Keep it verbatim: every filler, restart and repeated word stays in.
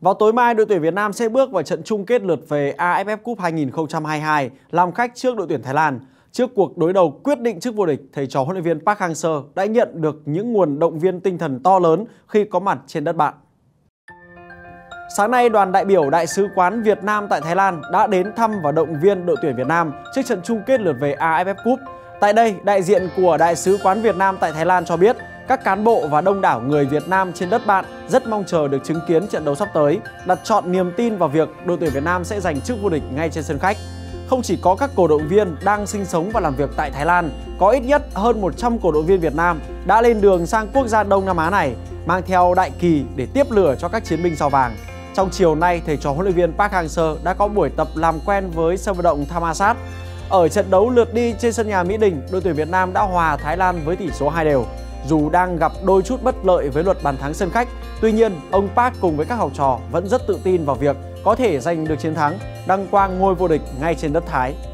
Vào tối mai, đội tuyển Việt Nam sẽ bước vào trận chung kết lượt về a ép ép Cup hai nghìn không trăm hai mươi hai làm khách trước đội tuyển Thái Lan. Trước cuộc đối đầu quyết định chức vô địch, thầy trò huấn luyện viên Park Hang-seo đã nhận được những nguồn động viên tinh thần to lớn khi có mặt trên đất bạn. Sáng nay, đoàn đại biểu Đại sứ quán Việt Nam tại Thái Lan đã đến thăm và động viên đội tuyển Việt Nam trước trận chung kết lượt về a ép ép Cup. Tại đây, đại diện của Đại sứ quán Việt Nam tại Thái Lan cho biết các cán bộ và đông đảo người Việt Nam trên đất bạn rất mong chờ được chứng kiến trận đấu sắp tới, đặt trọn niềm tin vào việc đội tuyển Việt Nam sẽ giành chức vô địch ngay trên sân khách. Không chỉ có các cổ động viên đang sinh sống và làm việc tại Thái Lan, có ít nhất hơn một trăm cổ động viên Việt Nam đã lên đường sang quốc gia Đông Nam Á này, mang theo đại kỳ để tiếp lửa cho các chiến binh sao vàng. Trong chiều nay, thầy trò huấn luyện viên Park Hang-seo đã có buổi tập làm quen với sân vận động Thammasat. Ở trận đấu lượt đi trên sân nhà Mỹ Đình, đội tuyển Việt Nam đã hòa Thái Lan với tỷ số hai đều. Dù đang gặp đôi chút bất lợi với luật bàn thắng sân khách, tuy nhiên ông Park cùng với các học trò vẫn rất tự tin vào việc có thể giành được chiến thắng, đăng quang ngôi vô địch ngay trên đất Thái.